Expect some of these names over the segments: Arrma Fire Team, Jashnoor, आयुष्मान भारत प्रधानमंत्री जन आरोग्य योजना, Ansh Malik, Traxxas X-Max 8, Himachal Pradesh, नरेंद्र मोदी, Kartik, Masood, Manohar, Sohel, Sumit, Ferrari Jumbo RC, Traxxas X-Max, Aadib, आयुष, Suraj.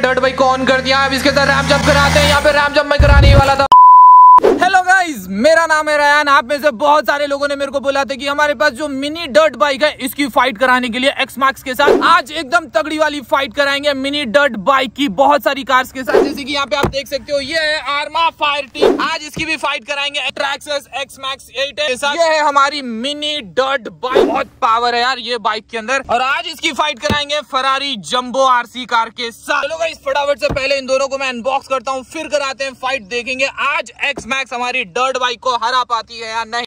Dirt bike को on कर दिया। अब इसके साथ रैम जंप कराते हैं। यहाँ पे रैम जंप मैं कराने ही वाला था। हेलो गाइस, मेरा नाम है रायन। आप में से बहुत सारे लोगों ने मेरे को बोला था कि हमारे पास जो मिनी डर्ट बाइक है इसकी फाइट कराने के लिए X-Max के साथ आज एकदम तगड़ी वाली फाइट कराएंगे मिनी डर्ट बाइक की बहुत सारी कार्स के साथ। जैसे कि यहाँ पे आप देख सकते हो ये है आर्मा फायर टीम, आज इसकी भी फाइट कराएंगे Traxxas X-Max 8 के साथ। ये है हमारी मिनी डर्ट बाइक, बहुत पावर है यार ये बाइक के अंदर, और आज इसकी फाइट कराएंगे Ferrari Jumbo RC कार के साथ। चलो गाइस फटाफट से पहले इन दोनों को मैं अनबॉक्स करता हूँ, फिर कराते हैं फाइट। देखेंगे आज X-Max हमारी डर्ट बाइक को हरा पाती है या नहीं।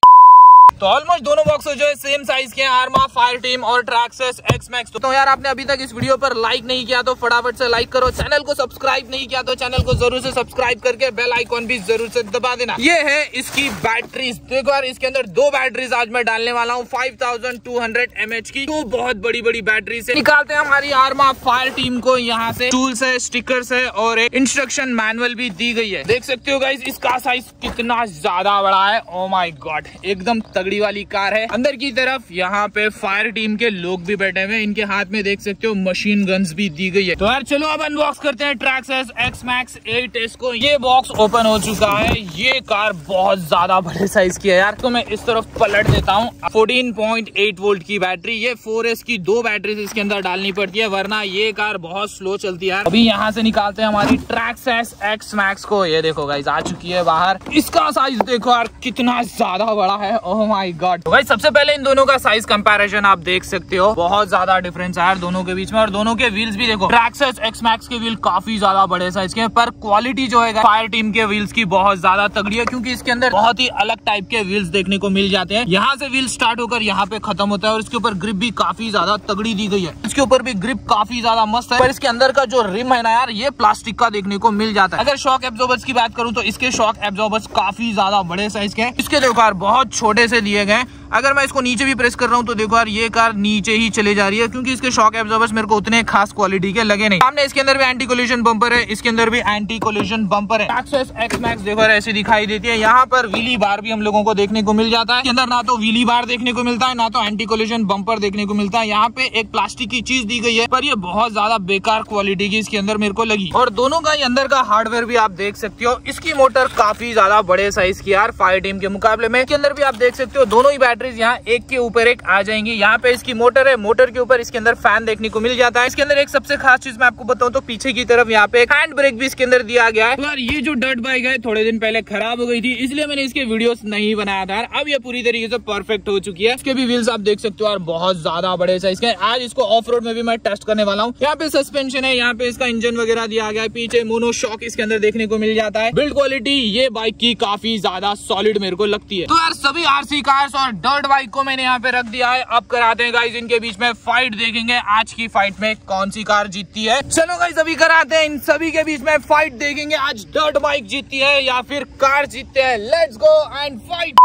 तो ऑलमोस्ट दोनों बॉक्स जो है सेम साइज के हैं, आर्मा फायर टीम और Traxxas X-Max। तो यार आपने अभी तक इस वीडियो पर लाइक नहीं किया तो फटाफट से लाइक करो, चैनल को सब्सक्राइब नहीं किया तो चैनल को जरूर से सब्सक्राइब करके बेल आइकॉन भी जरूर से दबा देना। ये है इसकी बैटरीज, देखो यार इसके अंदर दो बैटरीज आज मैं डालने वाला हूँ 5200 mAh की, दो बहुत बड़ी बड़ी बैटरी से। निकालते हैं हमारी आर्मा फायर टीम को यहाँ से। टूल्स है, स्टिकर्स है और इंस्ट्रक्शन मैनुअल भी दी गई है। देख सकते हो गाइस इसका साइज कितना ज्यादा बड़ा है, ओ माई गॉड एकदम तगड़ी वाली कार है। अंदर की तरफ यहाँ पे फायर टीम के लोग भी बैठे हुए हैं, इनके हाथ में देख सकते हो मशीन गन्स भी दी गई है। तो यार चलो अब अनबॉक्स करते हैं Traxxas X-Max 8 इसको। ये बॉक्स ओपन हो चुका है। ये कार बहुत ज्यादा बड़े साइज की है यार, तो मैं इस तरफ पलट देता हूँ। 14.8 वोल्ट की बैटरी, ये 4S की दो बैटरी इसके अंदर डालनी पड़ती है वरना ये कार बहुत स्लो चलती है। अभी यहाँ से निकालते हैं हमारी Traxxas X-Max को। ये देखो गाइस आ चुकी है बाहर, इसका साइज देखो यार कितना ज्यादा बड़ा है, ओह माय गॉड। तो भाई सबसे पहले इन दोनों का साइज कंपैरिजन आप देख सकते हो, बहुत ज्यादा डिफरेंस है दोनों के बीच में। और दोनों के व्हील्स भी देखो, Traxxas X-Max के व्हील काफी ज्यादा बड़े साइज के हैं, पर क्वालिटी जो है फायर टीम के व्हील्स की बहुत ज्यादा तगड़ी है क्योंकि इसके अंदर बहुत ही अलग टाइप के व्हील्स देखने को मिल जाते हैं। यहाँ से व्हील स्टार्ट होकर यहाँ पे खत्म होता है और इसके ऊपर ग्रिप भी काफी ज्यादा तगड़ी दी गई है, इसके ऊपर भी ग्रिप काफी ज्यादा मस्त है। पर इसके अंदर का जो रिम है ना यार ये प्लास्टिक का देखने को मिल जाता है। अगर शॉक एब्जॉर्बर्स की बात करूँ तो इसके शॉक एब्जॉर्बर्स काफी ज्यादा बड़े साइज के हैं। इसके देखो यार बहुत छोटे से लिए गए। अगर मैं इसको नीचे भी प्रेस कर रहा हूँ तो देखो यार ये कार नीचे ही चले जा रही है क्योंकि इसके शॉक एब्जॉर्बर्स मेरे को उतने खास क्वालिटी के लगे नहीं। सामने इसके अंदर भी एंटी कोलिजन बम्पर है, इसके अंदर भी एंटी कोलिजन बम्पर है। Traxxas X-Max देखो यार ऐसे दिखाई देती है। यहाँ पर व्हीली बार भी हम लोगों को देखने को मिल जाता है। इसके अंदर ना तो व्हीली बार देखने को मिलता है ना तो एंटी कोलिजन बम्पर देखने को मिलता है। यहाँ पे एक प्लास्टिक की चीज दी गई है पर ये बहुत ज्यादा बेकार क्वालिटी की इसके अंदर मेरे को लगी। और दोनों का अंदर का हार्डवेयर भी आप देख सकते हो, इसकी मोटर काफी ज्यादा बड़े साइज की यार फायर टीम के मुकाबले में। इसके अंदर भी आप देख सकते हो दोनों ही बैटरीज यहाँ एक के ऊपर एक आ जाएंगी। यहाँ पे इसकी मोटर है, मोटर के ऊपर इसके अंदर फैन देखने को मिल जाता है। इसके अंदर एक सबसे खास चीज मैं आपको बताऊँ तो पीछे की तरफ यहाँ पे हैंड ब्रेक भी इसके अंदर दिया गया है। यार ये जो डर्ट बाइक है थोड़े दिन पहले खराब हो गई थी इसलिए मैंने इसके वीडियोस नहीं बनाया था, अब ये पूरी तरीके से परफेक्ट हो चुकी है। इसके भी व्हील्स आप देख सकते हो यार बहुत ज्यादा बड़े साइज के। आज इसको ऑफ रोड में भी मैं टेस्ट करने वाला हूँ। यहाँ पे सस्पेंशन है, यहाँ पे इसका इंजन वगैरह दिया गया है, पीछे मोनो शॉक इसके अंदर देखने को मिल जाता है। बिल्ड क्वालिटी ये बाइक की काफी ज्यादा सॉलिड मेरे को लगती है। तो यार सभी आरसी कार्स और डर्ट बाइक को मैंने यहाँ पे रख दिया है। अब कराते हैं गाइस इनके बीच में फाइट, देखेंगे आज की फाइट में कौन सी कार जीतती है। चलो गाइस अभी कराते हैं इन सभी के बीच में फाइट, देखेंगे आज डर्ट बाइक जीतती है या फिर कार जीतते हैं। Let's go and fight.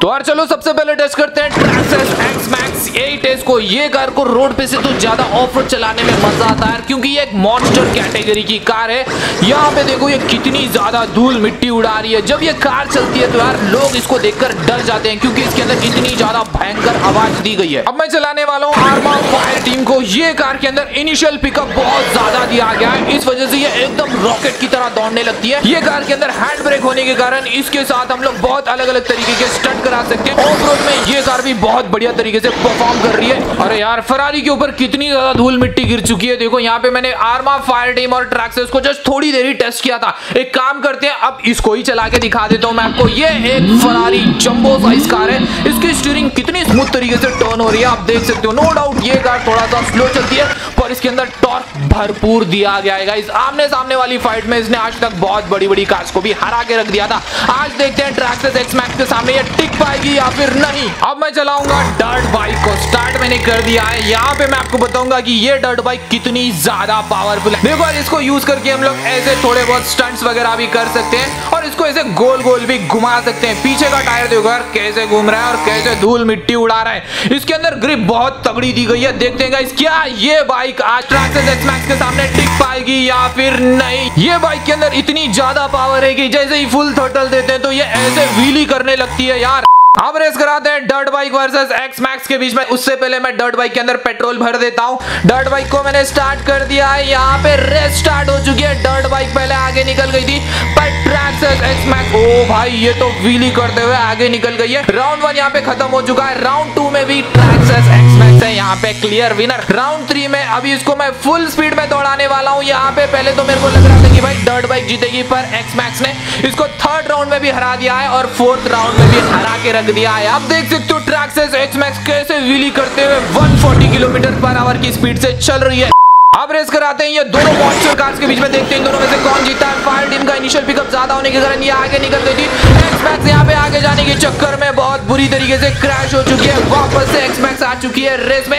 तो यार चलो सबसे पहले टेस्ट करते हैं Traxxas X-Max 8S को। ये कार को रोड पे से तो ज्यादा ऑफ रोड चलाने में मजा आता है क्योंकि ये एक मॉन्स्टर कैटेगरी की कार है। यहाँ पे देखो ये कितनी ज्यादा धूल मिट्टी उड़ा रही है। जब ये कार चलती है तो यार लोग इसको देखकर डर जाते हैं क्योंकि इसके अंदर इतनी ज्यादा भयंकर आवाज दी गई है। अब मैं चलाने वाला हूँ आर्मा फायर टीम को। ये कार के अंदर इनिशियल पिकअप बहुत ज्यादा दिया गया है, इस वजह से ये एकदम रॉकेट की तरह दौड़ने लगती है। ये कार के अंदर हैंड ब्रेक होने के कारण इसके साथ हम लोग बहुत अलग अलग तरीके के स्टंट करा सकते हैं। ऑफ रोड में ये कार भी बहुत बढ़िया तरीके से परफॉर्म कर रही है। अरे यार Ferrari के ऊपर कितनी ज्यादा धूल मिट्टी गिर चुकी है। देखो यहाँ पे मैंने आर्मा फायर टीम और Traxxas को जस्ट थोड़ी देर ही टेस्ट किया था। एक काम करते हैं अब इसको ही चला के दिखा देता हूँ मैं आपको। ये एक Ferrari Jumbo साइज कार है, इसकी स्टीयरिंग कितनी स्मूथ तरीके से टर्न हो रही है आप देख सकते हो। नो डाउट ये कार थोड़ा सा स्लो चलती है पर इसके अंदर टॉर्क भरपूर दिया गया है। इस आमने सामने वाली फाइट में इसने आज तक बहुत बड़ी बड़ी कार्स को भी हरा के रख दिया था। आज देखते हैं Traxxas X-Max के सामने ये टिक पाएगी या फिर नहीं। अब मैं चलाऊंगा डर्ट बाइक को, स्टार्ट मैंने कर दिया है। यहाँ पे मैं आपको बताऊंगा कि ये डर्ट बाइक कितनी ज्यादा पावरफुल है। देखो इसको यूज करके हम लोग ऐसे थोड़े बहुत स्टंट्स वगैरह भी कर सकते हैं और इसको ऐसे गोल गोल भी घुमा सकते हैं। पीछे का टायर देखो यार कैसे घूम रहा है और कैसे धूल मिट्टी उड़ा रहा है। इसके अंदर ग्रिप बहुत तगड़ी दी गई है। देखते हैं गाइस क्या ये बाइक आज Traxxas X-Max के सामने टिक पाएगी या फिर नहीं। ये बाइक के अंदर इतनी ज्यादा पावर है कि जैसे ही फुल थ्रोटल देते हैं तो ये ऐसे व्हीली करने लगती है यार। अब रेस कराते हैं dirt bike versus X max के बीच में। उससे पहले मैं डर्ट बाइक के अंदर पेट्रोल भर देता हूं। डर्ट बाइक को मैंने स्टार्ट कर दिया है, यहाँ पे रेस स्टार्ट हो चुकी है। डर्ट बाइक पहले आगे निकल गई थी पर ट्रैक्सस एक्स मैक्स, ओ भाई ये तो व्हीली करते हुए आगे निकल गई है। राउंड वन यहाँ पे खत्म हो चुका है। राउंड टू में भी ट्रैक्सस एक्स मैक्स है यहाँ पे क्लियर विनर। राउंड थ्री में अभी इसको मैं फुल स्पीड में दौड़ाने वाला हूँ। यहाँ पे पहले तो मेरे को लग रहा था कि भाई डर्ट बाइक जीतेगी, पर एक्स मैक्स ने इसको थर्ड राउंड में भी हरा दिया है और फोर्थ राउंड में भी हरा के दिया है। आप देख सकते हो ट्रैक्सस एक्स-मैक्स कैसे व्हीली करते हुए 140 किलोमीटर पर आवर की स्पीड से चल रही है। अब रेस कराते हैं ये दोनों मॉन्स्टर कार्स के बीच में, देखते हैं इन दोनों में से कौन जीता है। फायर टीम का इनिशियल पिकअप ज्यादा होने के कारण ये आगे निकल गई थी। एक्स-मैक्स यहाँ पे आगे जाने के चक्कर में बहुत बुरी तरीके से क्रैश हो चुकी है। वापस से एक्स-मैक्स आ चुकी है रेस में।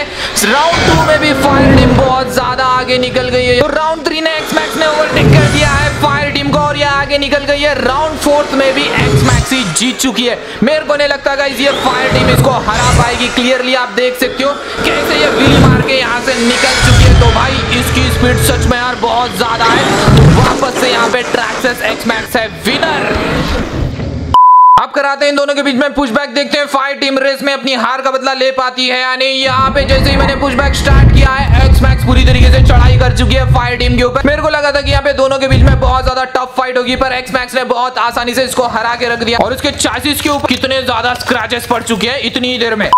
राउंड टू में भी फायर टीम बहुत ज्यादा आगे निकल गई है। तो राउंड थ्री में एक्स-मैक्स ने ओवरटेक कर दिया है फायर टीम को और ये आगे निकल गई है। राउंड फोर्थ में भी एक्स-मैक्स ही जीत चुकी है। मेरे को नहीं लगता गाइस ये फायर टीम इसको हरा पाएगी। क्लियरली आप देख सकते हो कैसे ये व्हील मार के यहाँ से निकल चुकी है। तो भाई इसकी स्पीड सच में यार बहुत ज्यादा है। तो वापस से यहाँ पे ट्रैक्सस एक्स-मैक्स है विनर। अब कराते हैं इन दोनों के बीच में पुशबैक, देखते हैं फायर टीम रेस में अपनी हार का बदला ले पाती है यानी। यहाँ पे जैसे ही मैंने पुशबैक स्टार्ट किया है एक्स-मैक्स पूरी तरीके से चढ़ाई कर चुकी है फायर टीम के ऊपर। मेरे को लगा था कि यहाँ पे दोनों के बीच में बहुत ज्यादा टफ फाइट होगी, पर एक्स-मैक्स ने बहुत आसानी से इसको हरा के रख दिया और उसके चासिस के ऊपर कितने ज्यादा स्क्रैचेस पड़ चुके हैं इतनी ही देर में।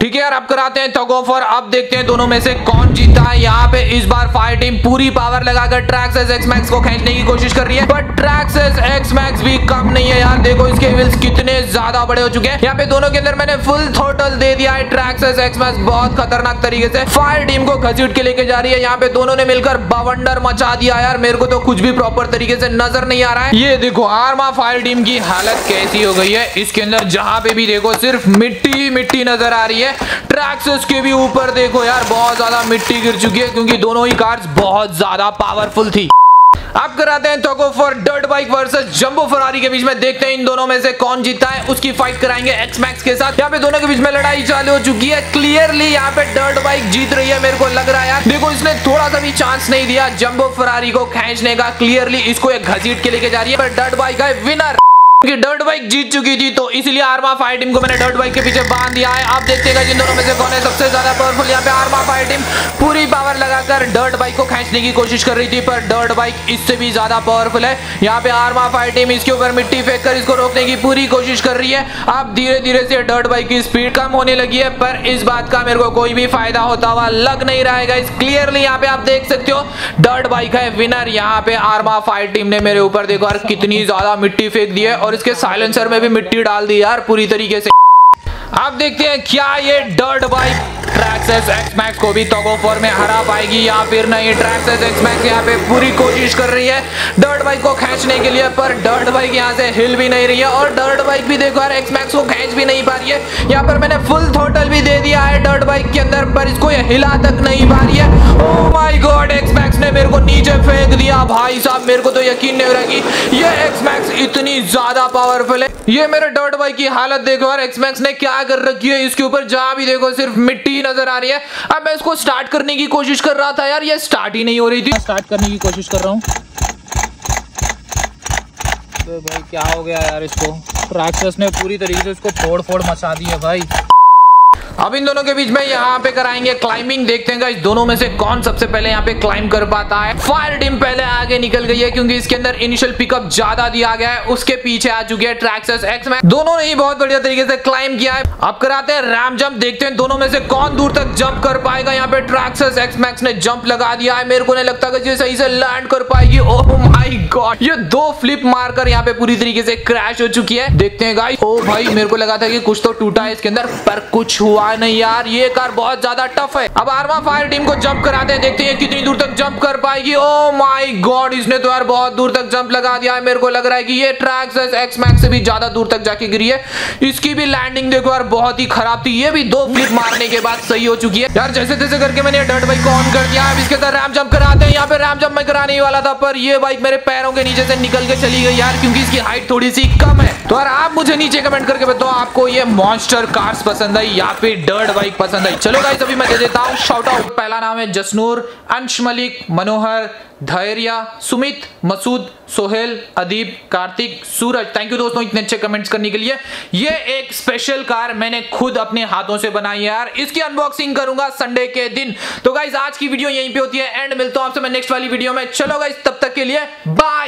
ठीक है यार, अब कराते हैं थग ऑफ और अब देखते हैं दोनों में से कौन जीता है। यहाँ पे इस बार फायर टीम पूरी पावर लगाकर ट्रैक्सस एक्स-मैक्स को खींचने की कोशिश कर रही है, बट ट्रैक्सस एक्स-मैक्स भी कम नहीं है यार। देखो इसके व्हील्स कितने ज्यादा बड़े हो चुके हैं। यहाँ पे दोनों के अंदर मैंने फुल थ्रोटल दे दिया है। ट्रैक्सस एक्स-मैक्स बहुत खतरनाक तरीके से फायर टीम को घसीट के लेके जा रही है। यहाँ पे दोनों ने मिलकर बवंडर मचा दिया यार। मेरे को तो कुछ भी प्रॉपर तरीके से नजर नहीं आ रहा है। ये देखो आर्मा फायर टीम की हालत कैसी हो गई है। इसके अंदर जहाँ पे भी देखो सिर्फ मिट्टी मिट्टी नजर आ रही है। ट्रैक्सस के भी ऊपर देखो यार बहुत ज्यादा मिट्टी गिर चुकी है, क्योंकि दोनों ही कार्स बहुत ज्यादा पावरफुल थी। अब कराते हैं tug of war dirt bike versus jumbo Ferrari के बीच में, देखते हैं इन दोनों में से कौन जीता है। उसकी फाइट कराएंगे एक्स-मैक्स के साथ। यहाँ पे दोनों के बीच में लड़ाई चालू हो चुकी है। क्लियरली यहाँ पे डर्ट बाइक जीत रही है मेरे को लग रहा है यार। देखो इसने थोड़ा सा भी चांस नहीं दिया जंबो फरारी को खींचने का। क्लियरली इसको एक घसीट के लेके जा रही है, पर डर्ट बाइक है विनर। डर्ट बाइक जीत चुकी थी तो इसलिए आर्मा फायर टीम को मैंने डर्ट बाइक के पीछे बांध दिया है। आप देखते हैं जिन दोनों में से कौन है सबसे ज्यादा पावरफुल। यहाँ पे आर्मा फायर टीम पूरी पावर लगाकर डर्ट बाइक को खींचने की कोशिश कर रही थी, पर डर्ट बाइक इससे भी ज्यादा पावरफुल है। यहाँ पे आर्मा फायर टीम इसके ऊपर मिट्टी फेंक कर इसको रोकने की पूरी कोशिश कर रही है। अब धीरे धीरे से डर्ट बाइक की स्पीड कम होने लगी है, पर इस बात का मेरे को कोई भी फायदा होता हुआ लग नहीं रहा है। क्लियरली यहाँ पे आप देख सकते हो डर्ट बाइक है विनर। यहाँ पे आर्मा फायर टीम ने मेरे ऊपर देखो यार कितनी ज्यादा मिट्टी फेंक दी है और इसके साइलेंसर में भी मिट्टी डाल दी यार पूरी तरीके से। आप देखते हैं क्या ये डर्ट बाइक ट्रैक्सस एक्स-मैक्स को भी टग ऑफ वॉर में हरा पाएगी या फिर नहीं। ट्रैक्सस एक्स-मैक्स यहाँ पे पूरी कोशिश कर रही है डर्ट बाइक को खींचने के लिए, पर डर्ट बाइक यहाँ से हिल भी नहीं रही है और डर्ट बाइक भी देखो यार एक्स-मैक्स को खींच भी नहीं पा रही है। यहाँ पर मैंने फुल थ्रोटल भी दे दिया है डर्ट बाइक के अंदर, पर इसको ये हिला तक नहीं पा रही है। ओह माय गॉड, एक्स-मैक्स ने मेरे को नीचे फेंक दिया। भाई साहब मेरे को तो यकीन नहीं हो रहा कि ये एक्स-मैक्स इतनी ज्यादा पावरफुल है। ये मेरे डर्ट बाइक की हालत देखो यार, एक्स-मैक्स ने क्या कर रखी है। इसके ऊपर जहां भी देखो सिर्फ मिट्टी नजर आ रही है। अब मैं इसको स्टार्ट करने की कोशिश कर रहा था यार, ये स्टार्ट ही नहीं हो रही थी। स्टार्ट करने की कोशिश कर रहा हूँ तो भाई क्या हो गया यार इसको। ट्रैक्सस ने पूरी तरीके से इसको फोड़ फोड़ मचा दी है भाई। अब इन दोनों के बीच में यहाँ पे कराएंगे क्लाइंबिंग, देखते हैं इस दोनों में से कौन सबसे पहले यहाँ पे क्लाइंब कर पाता है। फायर टीम पहले आगे निकल गई है क्योंकि इसके अंदर इनिशियल पिकअप ज्यादा दिया गया है। उसके पीछे आ चुकी है ट्रैक्सस एक्स-मैक्स। दोनों ने ही बहुत बढ़िया तरीके से क्लाइंब किया है। अब कराते हैं रैम जंप, देखते हैं दोनों में से कौन दूर तक जंप कर पाएगा। यहाँ पे ट्रैक्सस एक्स-मैक्स ने जंप लगा दिया है, मेरे को नहीं लगता कि ये सही से लैंड कर पाएगी। ओह माय गॉड, ये दो फ्लिप मारकर यहाँ पे पूरी तरीके से क्रैश हो चुकी है। देखते हैं गाइस। ओ भाई मेरे को लगा था कि कुछ तो टूटा है इसके अंदर, पर कुछ हुआ नहीं यार। ये कार बहुत ज्यादा टफ है। अब आर्मा फायर टीम को जंप कराते हैं, देखते हैं कितनी दूर तक जंप कर पाएगी। ओह माय गॉड, इसने तो यार बहुत दूर तक जंप लगा दिया है। मेरे को लग रहा है कि ये ट्रैक्सस एक्स-मैक्स से भी ज्यादा दूर तक जाके गिरी है। इसकी भी लैंडिंग देखो यार बहुत ही खराब थी। ये भी दो फ्लिप मारने के बाद सही हो चुकी है यार। जैसे तैसे करके मैंने डर्ट बाइक को ऑन कर दिया। अब इसके साथ रैम जंप कराते हैं। यहाँ पे रैम जंप मैं कराने वाला था, पर यह बाइक मेरे पैरों के नीचे से निकल के चली गई यार, क्योंकि इसकी हाइट थोड़ी सी कम है। तो यार आप मुझे नीचे कमेंट करके बताओ आपको ये मॉन्स्टर कार्स पसंद आई या फिर डर्ट बाइक पसंद आई। चलो गाइस अभी मैं दे देता हूँ शाउट आउट। पहला नाम है जशनूर, अंश मलिक, मनोहर, धैर्या, सुमित, मसूद, सोहेल, आदिब, कार्तिक, सूरज। थैंक यू दोस्तों इतने अच्छे कमेंट्स करने के लिए। ये एक स्पेशल कार मैंने खुद अपने हाथों से बनाई है यार, इसकी अनबॉक्सिंग करूंगा संडे के दिन। तो गाइस आज की वीडियो यहीं पे होती है एंड, मिलता हूं आपसे मैं नेक्स्ट वाली वीडियो में। चलो गाइस तब तक के लिए बाय।